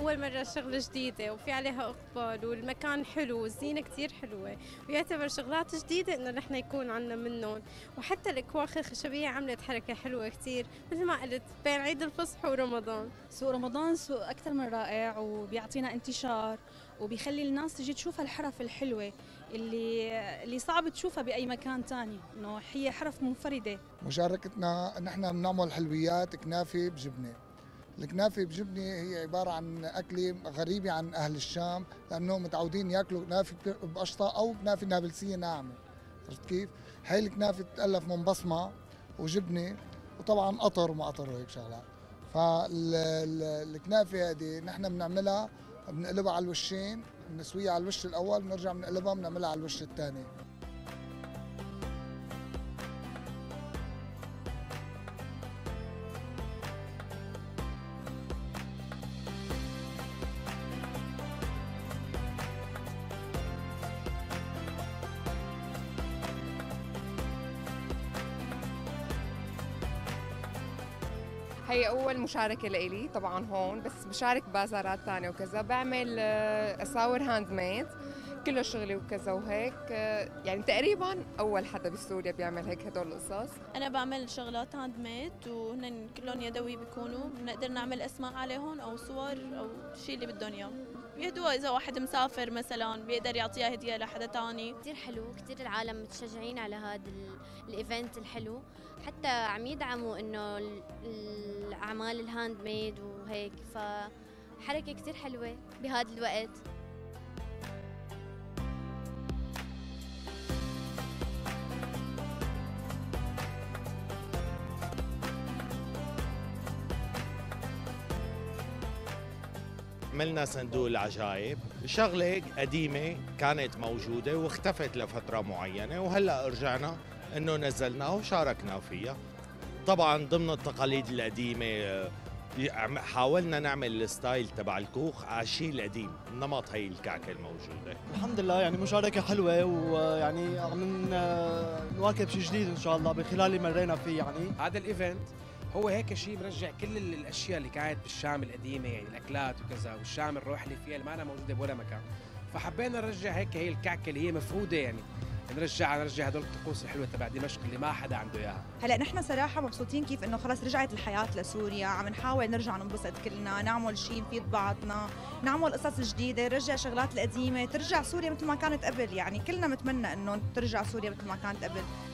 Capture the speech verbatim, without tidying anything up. أول مرة شغلة جديدة وفي عليها إقبال والمكان حلو والزينة كتير حلوة، ويعتبر شغلات جديدة إنه نحن يكون عنا منهم، وحتى الأكواخ الخشبية عملت حركة حلوة كتير مثل ما قلت بين عيد الفصح ورمضان. سوق رمضان سوق أكثر من رائع وبيعطينا انتشار وبيخلي الناس تجي تشوف الحرف الحلوة اللي اللي صعب تشوفها بأي مكان تاني، إنه هي حرف منفردة. مشاركتنا نحن بنعمل حلويات كنافة بجبنة. الكنافة بجبنة هي عبارة عن أكلة غريبة عن أهل الشام لأنهم متعودين يأكلوا كنافة بقشطة أو كنافة نابلسية ناعمة، عرفت كيف؟ هاي الكنافة بتتألف من بصمة وجبنة وطبعاً قطر وما قطر وهيك شغلات. فالكنافة هذه نحن بنعملها بنقلبها على الوشين، بنسويها على الوش الأول بنرجع بنقلبها بنعملها على الوش الثاني. هي أول مشاركة لإلي طبعاً هون، بس بشارك بازارات ثانية وكذا، بعمل أساور هاند ميد كله شغلي وكذا وهيك، يعني تقريباً أول حدا بسوريا بيعمل هيك هدول القصص. أنا بعمل شغلات هاند ميد وهن كلهم يدوي بيكونوا، بنقدر نعمل أسماء عليهم أو صور أو شيء اللي بدهم إياه، بيهدوها إذا واحد مسافر مثلاً بيقدر يعطيها هدية لحدا ثاني. كثير حلو، كثير العالم متشجعين على هذا الإيفنت الحلو، حتى عم يدعموا إنه الأعمال الهاند ميد وهيك، فحركة كثير حلوة بهذا الوقت. عملنا صندوق العجائب، شغلة قديمة كانت موجودة واختفت لفترة معينة وهلأ رجعنا إنه نزلناه وشاركنا فيها. طبعاً ضمن التقاليد القديمة حاولنا نعمل الستايل تبع الكوخ على الشيء القديم، نمط هي الكعكة الموجودة. الحمد لله يعني مشاركة حلوة، ويعني عم نواكب شيء جديد إن شاء الله بخلال اللي مرينا فيه. يعني هذا الإيفنت هو هيك شيء برجع كل الاشياء اللي كانت بالشام القديمه، يعني الاكلات وكذا، والشام الروح اللي فيها اللي ما أنا موجوده بولا مكان، فحبينا نرجع هيك هي الكعكه اللي هي مفقوده، يعني نرجع نرجع هدول الطقوس الحلوه تبع دمشق اللي ما حدا عنده اياها. هلا نحن صراحه مبسوطين كيف انه خلص رجعت الحياه لسوريا، عم نحاول نرجع ننبسط كلنا، نعمل شيء نفيد بعضنا، نعمل قصص جديده، نرجع شغلات القديمه، ترجع سوريا مثل ما كانت قبل. يعني كلنا متمنى انه ترجع سوريا مثل ما كانت قبل.